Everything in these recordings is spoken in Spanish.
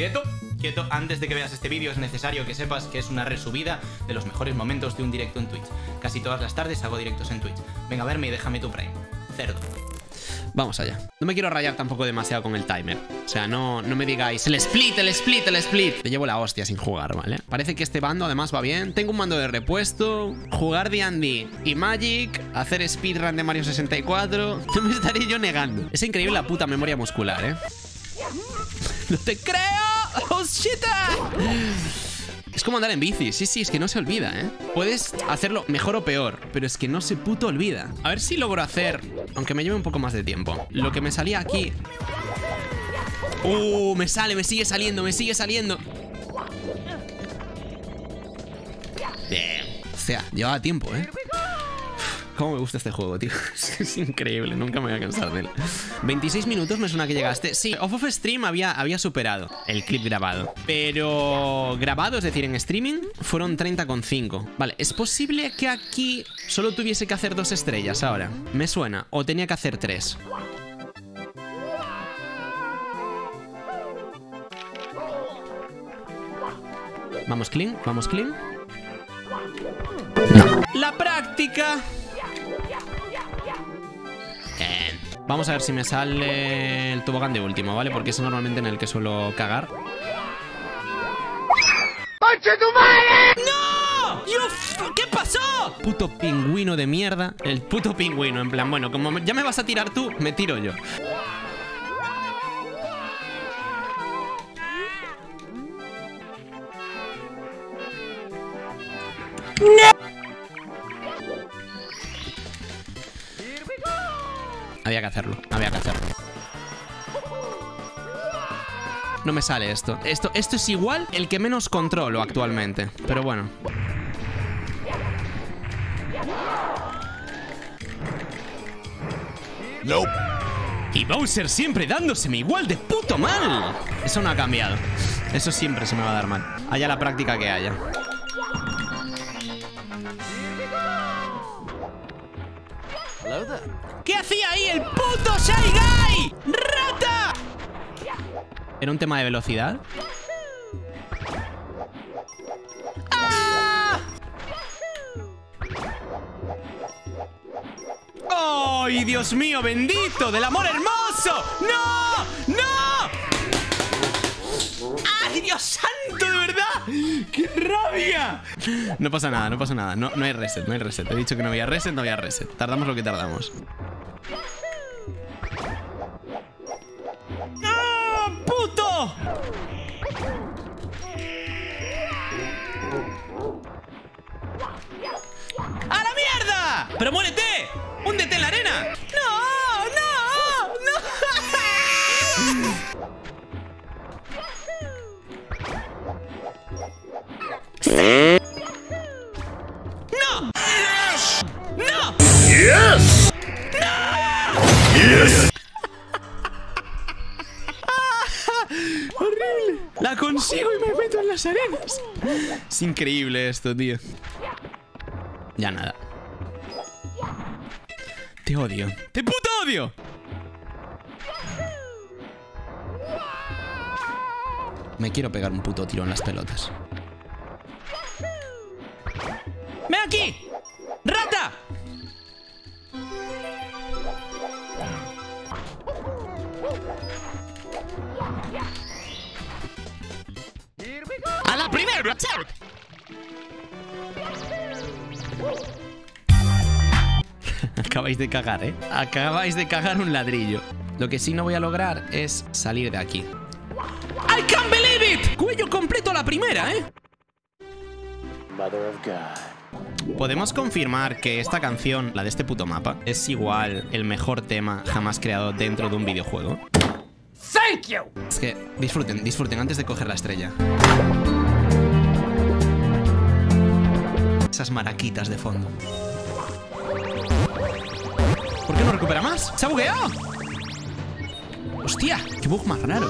Quieto, quieto. Antes de que veas este vídeo es necesario que sepas que es una resubida de los mejores momentos de un directo en Twitch. Casi todas las tardes hago directos en Twitch. Venga a verme y déjame tu Prime. Cerdo. Vamos allá. No me quiero rayar tampoco demasiado con el timer. O sea, no me digáis el split, el split, el split. Me llevo la hostia sin jugar, ¿vale? Parece que este bando además va bien. Tengo un mando de repuesto. Jugar D&D y Magic. Hacer speedrun de Mario 64. No me estaré yo negando. Es increíble la puta memoria muscular, ¿eh? ¡No te creo! ¡Oh, shit! Es como andar en bici, sí, es que no se olvida, ¿eh? Puedes hacerlo mejor o peor, pero es que no se puto olvida. A ver si logro hacer, aunque me lleve un poco más de tiempo, lo que me salía aquí. Me sale, me sigue saliendo. Bien. O sea, llevaba tiempo, ¿eh? Cómo me gusta este juego, tío. Es increíble, nunca me voy a cansar de él. 26 minutos me suena que llegaste. Sí, off stream había superado el clip grabado. Pero grabado, es decir, en streaming, fueron 30,5. Vale, es posible que aquí solo tuviese que hacer 2 estrellas ahora. Me suena, o tenía que hacer 3. Vamos clean, vamos clean. No. La práctica. Vamos a ver si me sale el tobogán de último, ¿vale? Porque es normalmente en el que suelo cagar. ¡Concha tu madre! ¡No! ¿Qué pasó? Puto pingüino de mierda. El puto pingüino, en plan, bueno, como ya me vas a tirar tú, me tiro yo. ¡No! Había que hacerlo, No me sale esto. Esto es igual el que menos controlo actualmente. Pero bueno. No. Y Bowser siempre dándoseme igual de puto mal. Eso no ha cambiado. Eso siempre se me va a dar mal. Haya la práctica que haya. ¿Qué hacía ahí el puto Shy Guy? ¡Rata! ¿Era un tema de velocidad? ¡Ah! ¡Ay, Dios mío bendito! ¡Del amor hermoso! ¡No! ¡No! ¡Ay, Dios santo, de verdad! ¡Qué rabia! No pasa nada, No, no hay reset, He dicho que no había reset, Tardamos lo que tardamos. ¡A la mierda! ¡Pero muérete! ¡Húndete en la arena! ¡No! ¡No! ¡No! ¡Yes! ¡No! ¡Yes! ¡Horrible! La consigo y me meto en las arenas. Es increíble esto, tío. Ya nada. Te odio. ¡Te puto odio! Me quiero pegar un puto tiro en las pelotas. ¡Ven aquí! ¡Rata! ¡A la primera! Acabáis de cagar, ¿eh? Acabáis de cagar un ladrillo. Lo que sí no voy a lograr es salir de aquí. ¡I can't believe it! Cuello completo a la primera, ¿eh? Mother of God. Podemos confirmar que esta canción, la de este puto mapa, es igual el mejor tema jamás creado dentro de un videojuego. Thank you. Es que disfruten, antes de coger la estrella. Esas maraquitas de fondo. ¿Por qué no recupera más? ¡Se ha bugueado! ¡Hostia! ¡Qué bug más raro!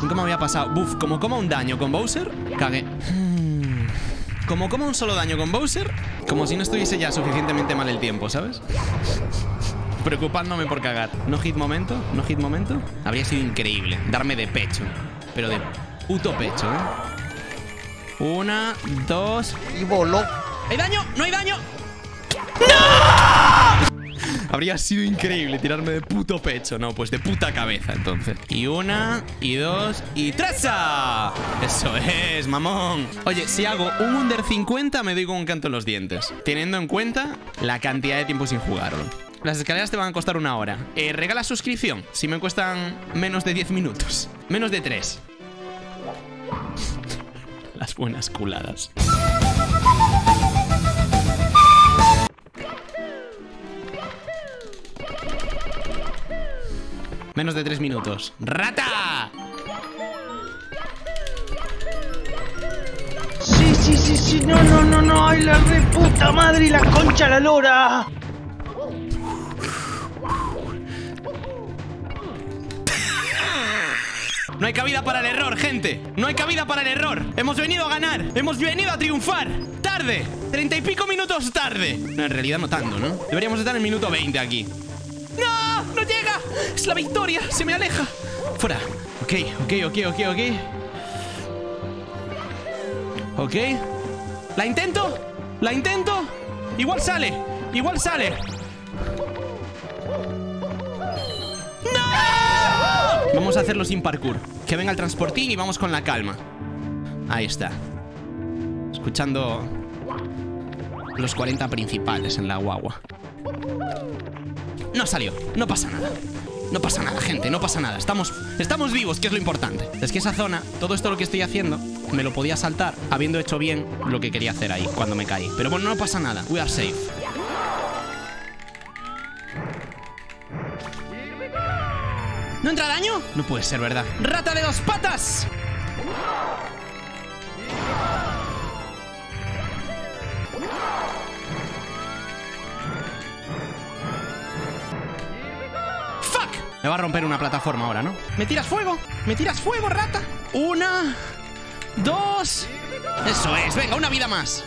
Nunca me había pasado. Buf, como coma un daño con Bowser, cagué. Como coma un solo daño con Bowser, como si no estuviese ya suficientemente mal el tiempo, ¿sabes? preocupándome por cagar. No hit momento, no hit momento. Habría sido increíble darme de pecho, pero de puto pecho, ¿eh? Una, dos. Y voló. ¿Hay daño? ¿No hay daño? ¡No! Habría sido increíble tirarme de puto pecho. No, pues de puta cabeza, entonces. Y una, y dos, y tres. Eso es, mamón. Oye, si hago un under 50 me doy con un canto en los dientes, teniendo en cuenta la cantidad de tiempo sin jugarlo. Las escaleras te van a costar una hora. Regala suscripción si me cuestan menos de 10 minutos. Menos de 3. Las buenas culadas. Menos de 3 minutos. ¡Rata! Sí, sí, sí, sí. No, no, no, no. ¡Ay, la re puta madre y la concha la lora! No hay cabida para el error, gente. No hay cabida para el error. Hemos venido a ganar. Hemos venido a triunfar. Tarde. 30 y pico minutos tarde. No, en realidad no tanto, ¿no? Deberíamos estar en el minuto 20 aquí. ¡No! ¡No llega! ¡Es la victoria! ¡Se me aleja! Fuera. Ok, ok, ok, ok, ok. Ok. ¿La intento? ¿La intento? Igual sale. Igual sale. ¡No! Vamos a hacerlo sin parkour. Que venga el transportín y vamos con la calma. Ahí está. Escuchando los 40 principales en la guagua. No salió, no pasa nada. No pasa nada, gente, no pasa nada. Estamos vivos, que es lo importante. Es que esa zona, todo esto lo que estoy haciendo, me lo podía saltar, habiendo hecho bien lo que quería hacer ahí, cuando me caí. Pero bueno, no pasa nada, we are safe. ¿No entra daño? No puede ser, ¿verdad? ¡Rata de dos patas! Me va a romper una plataforma ahora, ¿no? ¿Me tiras fuego? ¿Me tiras fuego, rata? Una, dos. Eso es, venga, una vida más.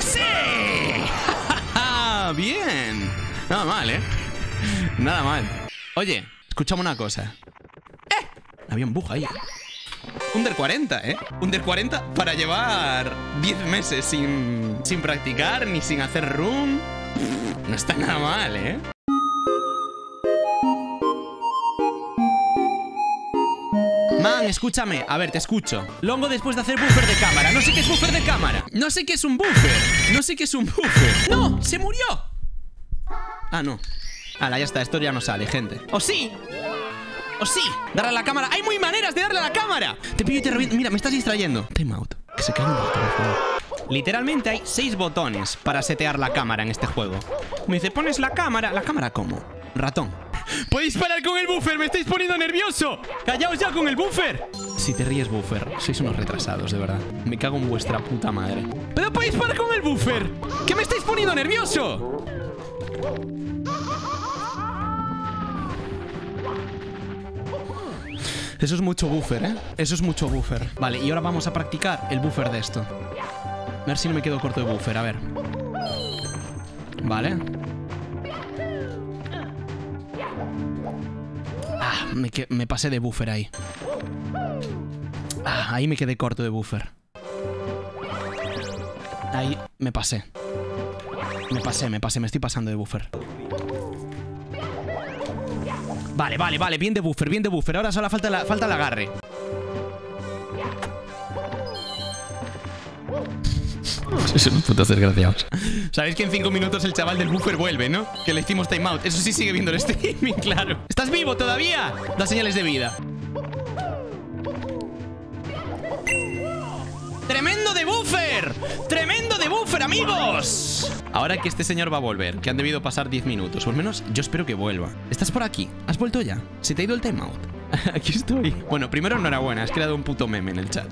¡Sí! Bien. Nada mal, ¿eh? Nada mal. Oye, escuchame una cosa. ¡Eh! Había un bug ahí. Under 40, ¿eh? Under 40 para llevar 10 meses sin practicar ni sin hacer room. No está nada mal, ¿eh? Man, escúchame. A ver, te escucho. Longo después de hacer buffer de cámara. No sé qué es buffer de cámara. No sé qué es un buffer. No sé qué es un buffer. ¡No! ¡Se murió! Ah, no. Ala, ya está. Esto ya no sale, gente. ¡Oh, sí! ¡Oh, sí! Darle a la cámara. ¡Hay muy maneras de darle a la cámara! Te pillo y te reviento. Mira, me estás distrayendo. Time out. Que se caiga un botón, por favor. Literalmente hay 6 botones para setear la cámara en este juego. Me dice, pones la cámara. ¿La cámara cómo? Ratón. ¡Podéis parar con el buffer! ¡Me estáis poniendo nervioso! ¡Callaos ya con el buffer! Si te ríes, buffer, sois unos retrasados, de verdad. Me cago en vuestra puta madre. ¡Pero podéis parar con el buffer! ¡Que me estáis poniendo nervioso! Eso es mucho buffer, ¿eh? Eso es mucho buffer. Vale, y ahora vamos a practicar el buffer de esto. A ver si no me quedo corto de buffer, a ver. Vale. Ah, me pasé de buffer ahí. Ah, ahí me quedé corto de buffer. Ahí me pasé. Me estoy pasando de buffer. Vale, vale, vale, bien de buffer, bien de buffer. Ahora solo falta el agarre. Son putos desgraciados. Sabéis que en 5 minutos el chaval del buffer vuelve, ¿no? Que le hicimos time out. Eso sí, sigue viendo el streaming, claro. ¿Estás vivo todavía? Da señales de vida. ¡Tremendo de buffer! ¡Tremendo de buffer, amigos! Ahora que este señor va a volver, que han debido pasar 10 minutos, o al menos yo espero que vuelva. ¿Estás por aquí? ¿Has vuelto ya? ¿Se te ha ido el time out? Aquí estoy. Bueno, primero enhorabuena, has creado un puto meme en el chat.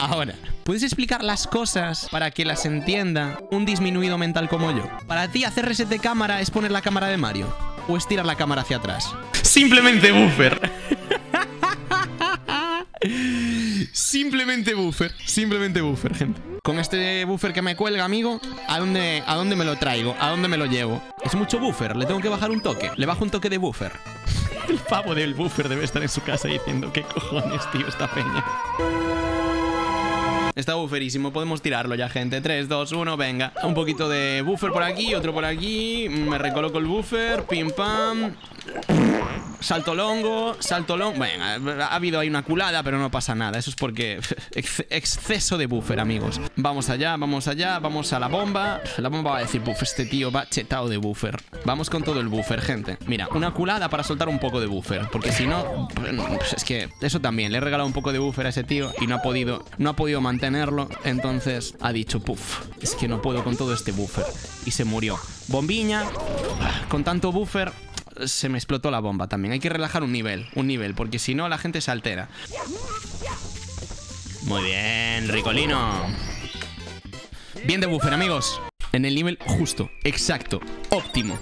Ahora, ¿puedes explicar las cosas para que las entienda un disminuido mental como yo? Para ti, hacer reset de cámara es poner la cámara de Mario. O es tirar la cámara hacia atrás. Simplemente buffer. Simplemente buffer, gente. Con este buffer que me cuelga, amigo, ¿a dónde me lo traigo? ¿A dónde me lo llevo? Es mucho buffer, le tengo que bajar un toque. Le bajo un toque de buffer. El pavo del buffer debe estar en su casa diciendo: ¿qué cojones, tío, esta peña? Está bufferísimo, podemos tirarlo ya, gente. 3, 2, 1, venga. Un poquito de buffer por aquí, otro por aquí. Me recoloco el buffer, pim pam. Salto longo, salto longo. Bueno, ha habido ahí una culada, pero no pasa nada. Eso es porque exceso de buffer, amigos. Vamos allá, vamos allá. Vamos a la bomba. La bomba va a decir: buf, este tío va chetado de buffer. Vamos con todo el buffer, gente. Mira, una culada para soltar un poco de buffer, porque si no, pues es que eso también. Le he regalado un poco de buffer a ese tío y no ha podido mantenerlo. Entonces ha dicho: puff, es que no puedo con todo este buffer. Y se murió. Bombiña. Con tanto buffer se me explotó la bomba también. Hay que relajar un nivel, porque si no la gente se altera. Muy bien, Ricolino. Bien de buffer, amigos. En el nivel justo, exacto, óptimo.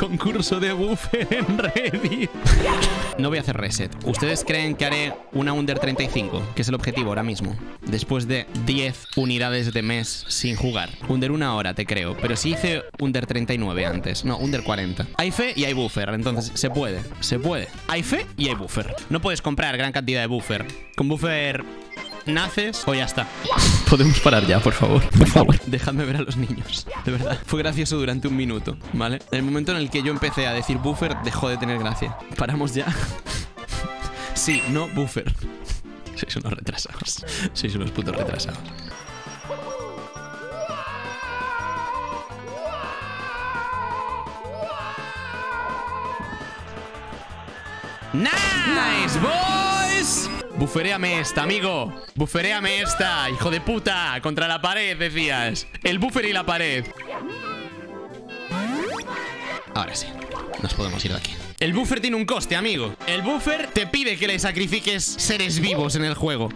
Concurso de buffer en Reddit. No voy a hacer reset. ¿Ustedes creen que haré una under 35? Que es el objetivo ahora mismo. Después de 10 unidades de mes sin jugar. Under una hora, te creo. Pero sí hice under 39 antes. No, under 40. Hay fe y hay buffer. Entonces, se puede. Se puede. Hay fe y hay buffer. No puedes comprar gran cantidad de buffer. Con buffer naces o ya está. Podemos parar ya, por favor. Por favor. Dejadme ver a los niños. De verdad. Fue gracioso durante un minuto, ¿vale? En el momento en el que yo empecé a decir buffer, dejó de tener gracia. Paramos ya. Sí, no, buffer. Sois unos retrasados. Sois unos putos retrasados. Nice, boys. Buferéame esta, amigo. Buferéame esta, hijo de puta. Contra la pared, decías. El buffer y la pared. Ahora sí, nos podemos ir de aquí. El buffer tiene un coste, amigo. El buffer te pide que le sacrifiques seres vivos en el juego.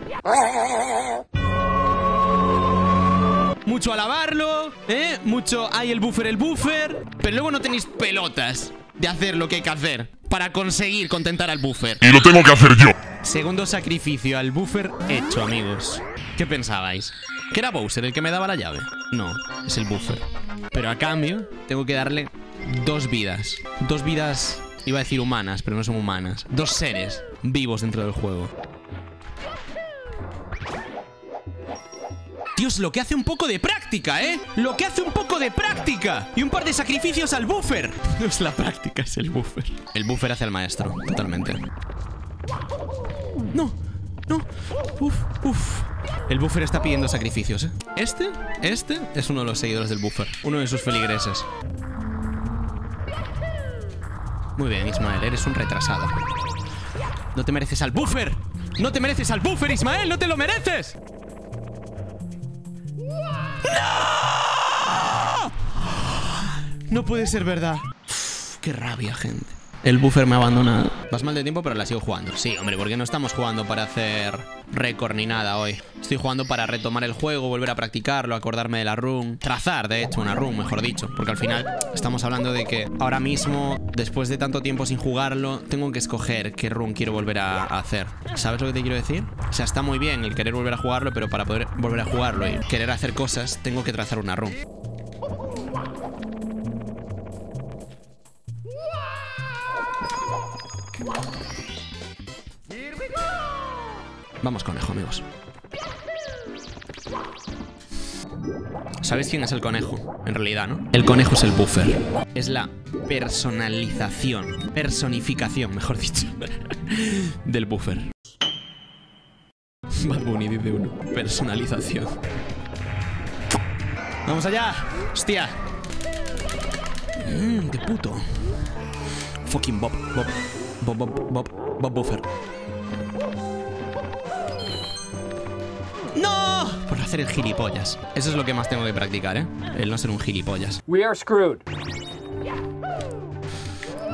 Mucho alabarlo, ¿eh? Mucho hay el buffer. Pero luego no tenéis pelotas de hacer lo que hay que hacer para conseguir contentar al buffer. Y lo tengo que hacer yo. Segundo sacrificio al buffer hecho, amigos. ¿Qué pensabais? ¿Que era Bowser el que me daba la llave? No, es el buffer. Pero a cambio tengo que darle 2 vidas. 2 vidas, iba a decir humanas, pero no son humanas. 2 seres vivos dentro del juego. Dios, lo que hace un poco de práctica, ¿eh? Lo que hace un poco de práctica. Y un par de sacrificios al buffer. No es la práctica, es el buffer. El buffer hace al maestro, totalmente. No, no. Uf, uf. El buffer está pidiendo sacrificios, ¿eh? Este es uno de los seguidores del buffer. Uno de sus feligreses. Muy bien, Ismael, eres un retrasado. No te mereces al buffer. No te mereces al buffer, Ismael. No te lo mereces. ¡No! No puede ser verdad. Uf, qué rabia, gente. El buffer me ha abandonado. Vas mal de tiempo, pero la sigo jugando. Sí, hombre, porque no estamos jugando para hacer récord ni nada hoy. Estoy jugando para retomar el juego, volver a practicarlo, acordarme de la run. Trazar, de hecho, una run, mejor dicho. Porque al final estamos hablando de que ahora mismo, después de tanto tiempo sin jugarlo, tengo que escoger qué run quiero volver a hacer. ¿Sabes lo que te quiero decir? O sea, está muy bien el querer volver a jugarlo, pero para poder volver a jugarlo y querer hacer cosas, tengo que trazar una run. Vamos, conejo, amigos. ¿Sabéis quién es el conejo? En realidad, ¿no? El conejo es el buffer. Es la personalización, personificación, mejor dicho, del buffer. Bad Bunny dice uno. Personalización. ¡Vamos allá! ¡Hostia! ¡Qué puto! Fucking Bob, Bob, Bob, Bob, Bob, Bob Buffer. ¡No! Por hacer el gilipollas. Eso es lo que más tengo que practicar, ¿eh? El no ser un gilipollas. We are screwed.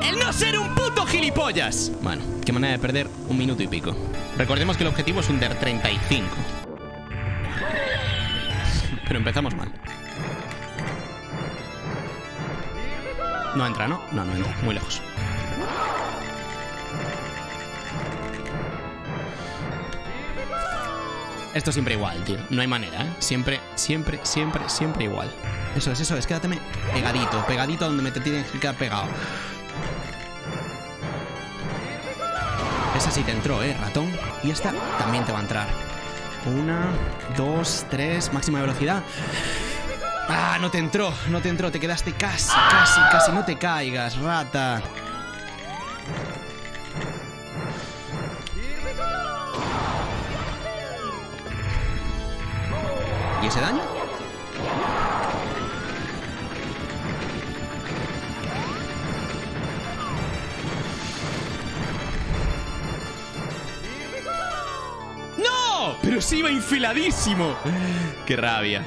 ¡El no ser un puto gilipollas! Bueno, qué manera de perder un minuto y pico. Recordemos que el objetivo es under 35. Pero empezamos mal. No entra, ¿no? No, no entra. Muy lejos. Esto siempre igual, tío. No hay manera, ¿eh? Siempre igual. Eso es, quédateme pegadito, pegadito donde me te tienen que quedar pegado. Esa sí te entró, ratón. Y esta también te va a entrar. 1, 2, 3, máxima velocidad. Ah, no te entró, no te entró. Te quedaste casi. No te caigas, rata. ¿Y ese daño? ¡No! Pero sí iba enfiladísimo. ¡Qué rabia!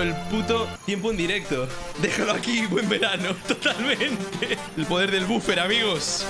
El puto tiempo en directo. Déjalo aquí, buen verano. Totalmente. El poder del buffer, amigos.